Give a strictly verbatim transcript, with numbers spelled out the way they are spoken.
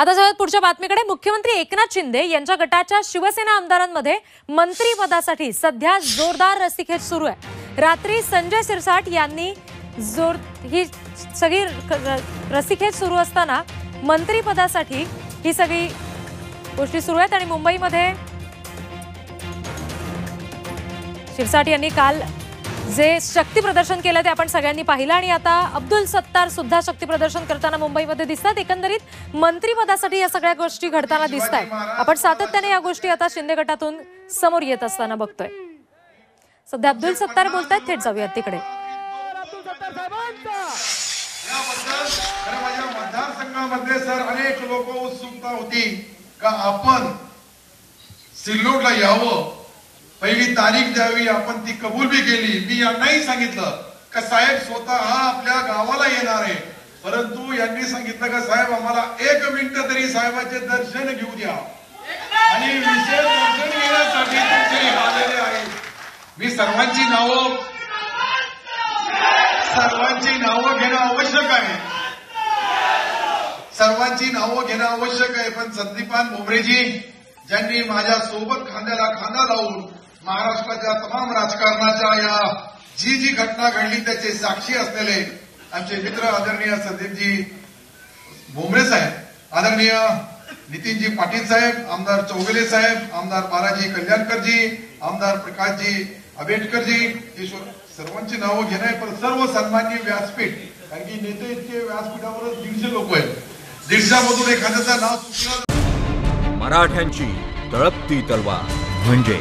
आता जाऊयात पुढच्या बातमीकडे। मुख्यमंत्री एकनाथ शिंदे यांच्या गटाच्या शिवसेना आमदारांमध्ये मंत्रीपदासाठी सध्या जोरदार रस्सीखेच सुरू आहे। रात्री संजय शिरसाट यांनी जोर ही सगळी रस्सीखेच सुरू असताना मंत्रीपदासाठी ही सगळी गोष्टी सुरू आहेत। आणि मुंबईमध्ये शिरसाट यांनी काल जे शक्ति प्रदर्शन केलं ते आपण सगळ्यांनी पाहिलं। आणि आता अब्दुल सत्तार सुद्धा शक्ति प्रदर्शन करताना मुंबईमध्ये दिसतात। एकंदरीत मंत्रीपदासाठी या सगळ्या गोष्टी घडताना दिसतात। आपण सातत्याने या गोष्टी आता शिंदे गटातून समोर येत असताना बघतोय। सध्या अब्दुल सत्तार बोलतात, थेट जाऊया तिकडे। मतदार संघामध्ये सर अनेक लोक उत्सुकता होती का आपण सिल्लोडला यावं, पहिली तारीख द्यावी, आपण ती कबूल भी केली। मी यांनाही सांगितलं का साहेब स्वतः हा आपल्या गावाला येणार आहे, परंतु यांनी सांगितलं का साहेब आम्हाला एक मिनिट तरी साहेबांचे दर्शन घेऊ द्या। आणि विशेष दर्शन घेण्यासाठी तुमचे आलेले आहे। मी सर्वांची नावं सर्वांची नावं घेणं आवश्यक आहे सर्वांची नावं घेणं आवश्यक आहे पण संदीपान मुंबरेजी ज्यांनी माझ्या सोबत खांद्याला खांदा लावून महाराष्ट्राच्या तमाम राजकारणाच्या या जी जी घटना घडली त्याचे साक्षी असलेले आमचे मित्र आदरणीय संदीपजी भोमरे साहेब, आदरणीय नितीनजी पाटील साहेब, आमदार चौघेले साहेब, आमदार बालाजी कल्याणकरजी, आमदार प्रकाशजी आंबेडकरजी, ईश्वर सर्वांची नावं घेणे पण सर्व सन्माननीय व्यासपीठ, कारण की नेते इतके व्यासपीठावरच दीडशे लोक आहेत, दीडशामधून एखाद्याचं नाव सुचलं। मराठ्यांची तळपती तलवार म्हणजे